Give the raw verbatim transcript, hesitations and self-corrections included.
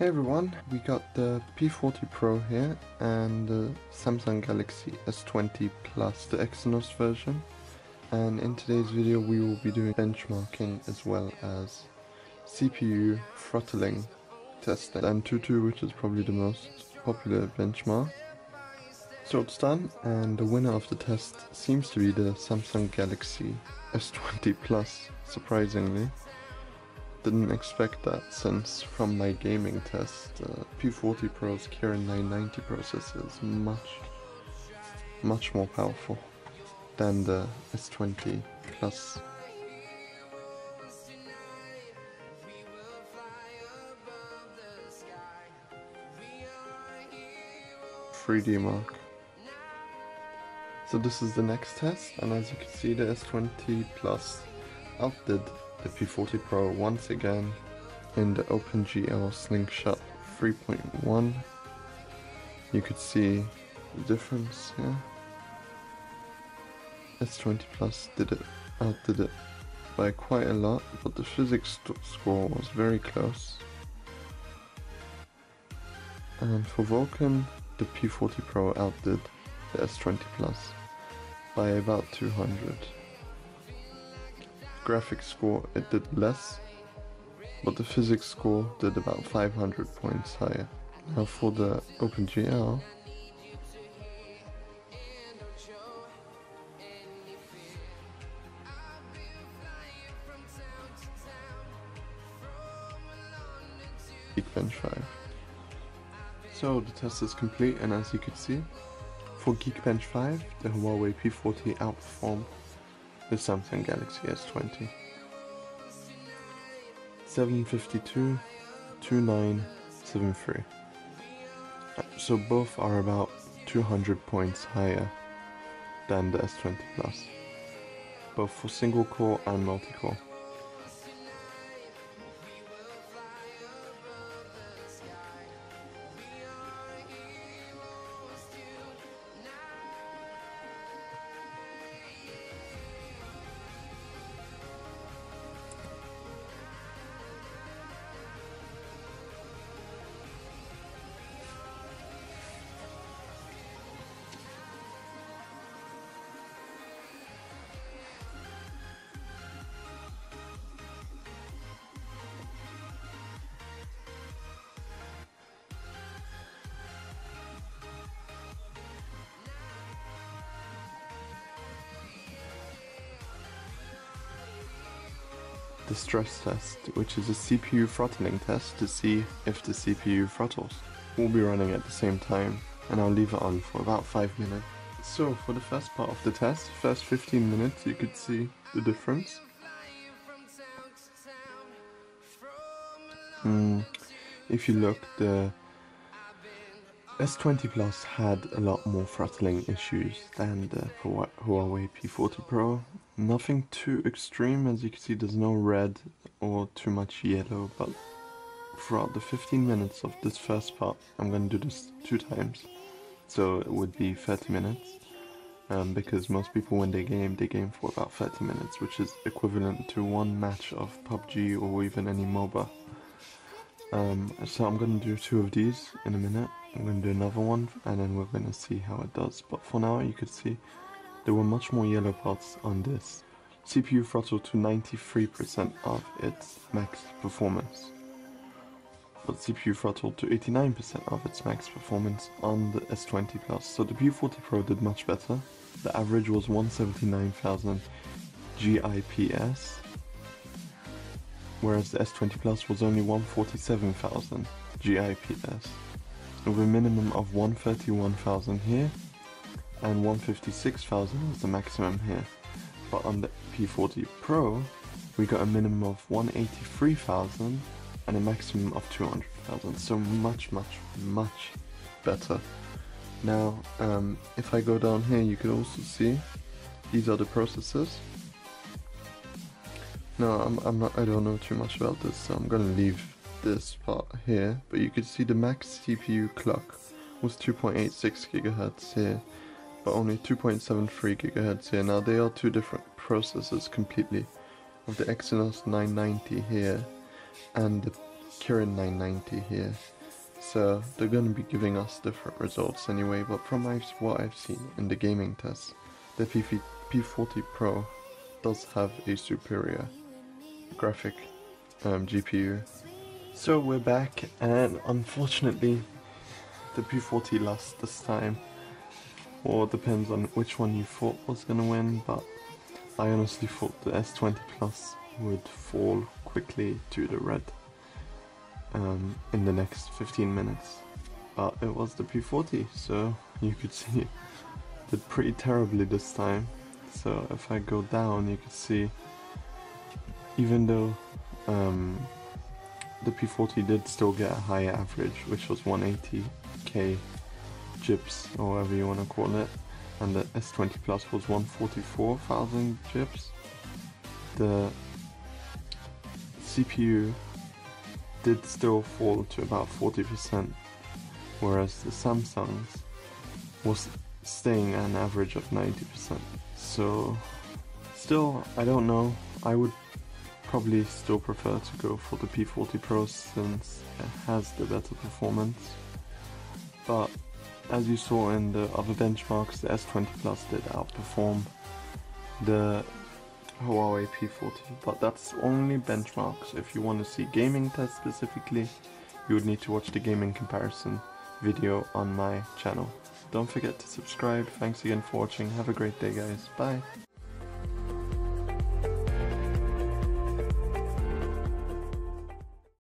Hey everyone, we got the P forty Pro here and the Samsung Galaxy S twenty Plus, the Exynos version, and in today's video we will be doing benchmarking as well as C P U throttling testing, Antutu, which is probably the most popular benchmark. So it's done, and the winner of the test seems to be the Samsung Galaxy S twenty Plus, surprisingly. Didn't expect that, since from my gaming test, uh, P forty Pro's Kirin nine ninety processor is much, much more powerful than the S twenty Plus. three D Mark. So this is the next test, and as you can see, the S twenty Plus outdid the P forty Pro once again in the OpenGL Slingshot three point one. You could see the difference here. S twenty Plus did it, outdid it by quite a lot, but the physics score was very close. And for Vulcan, the P forty Pro outdid the S twenty Plus by about two hundred. Graphics score, it did less, but the physics score did about five hundred points higher. Now for the OpenGL, Geekbench five. So the test is complete, and as you can see, for Geekbench five, the Huawei P forty outperformed the Samsung Galaxy S twenty. seven fifty-two, twenty-nine seventy-three. So both are about two hundred points higher than the S twenty Plus, both for single core and multi-core. The stress test, which is a C P U throttling test to see if the C P U throttles, will be running at the same time, and I'll leave it on for about five minutes. So for the first part of the test, first fifteen minutes, you could see the difference. Mm, if you look, the S twenty Plus had a lot more throttling issues than the Huawei P forty Pro. Nothing too extreme, as you can see there's no red or too much yellow, but throughout the fifteen minutes of this first part, I'm going to do this two times, so it would be thirty minutes, um, because most people when they game, they game for about thirty minutes, which is equivalent to one match of P U B G or even any MOBA. Um, so I'm going to do two of these in a minute. I'm going to do another one, and then we're going to see how it does. But for now, you could see there were much more yellow parts on this. C P U throttled to ninety-three percent of its max performance, but C P U throttled to eighty-nine percent of its max performance on the S twenty Plus. So the P forty Pro did much better. The average was one hundred seventy-nine thousand G I P S, whereas the S twenty Plus was only one hundred forty-seven thousand G I P S, with a minimum of one hundred thirty-one thousand here and one hundred fifty-six thousand is the maximum here. But on the P forty Pro, we got a minimum of one hundred eighty-three thousand and a maximum of two hundred thousand, so much much much better. Now um, if I go down here, you can also see these are the processors. No, I'm, I'm not, I don't know too much about this, so I'm gonna leave this part here, but you could see the max C P U clock was two point eight six gigahertz here, but only two point seven three gigahertz here. Now they are two different processors completely, of the Exynos nine ninety here and the Kirin nine ninety here, so they're going to be giving us different results anyway, but from what I've seen in the gaming tests, the P forty Pro does have a superior graphic um, G P U. So we're back, and unfortunately the P forty lost this time, or depends on which one you thought was going to win, but I honestly thought the S twenty Plus would fall quickly to the red um, in the next fifteen minutes, but it was the P forty, so you could see it did pretty terribly this time. So if I go down, you can see even though um, the P forty did still get a higher average, which was one eighty K G I P S or whatever you want to call it, and the S twenty Plus was one forty-four thousand G I P S, the C P U did still fall to about forty percent, whereas the Samsung's was staying at an average of ninety percent. So still, I don't know, I would probably still prefer to go for the P forty Pro since it has the better performance, but as you saw in the other benchmarks, the S twenty Plus did outperform the Huawei P forty, but that's only benchmarks. If you want to see gaming tests specifically, you would need to watch the gaming comparison video on my channel. Don't forget to subscribe. Thanks again for watching. Have a great day, guys. Bye.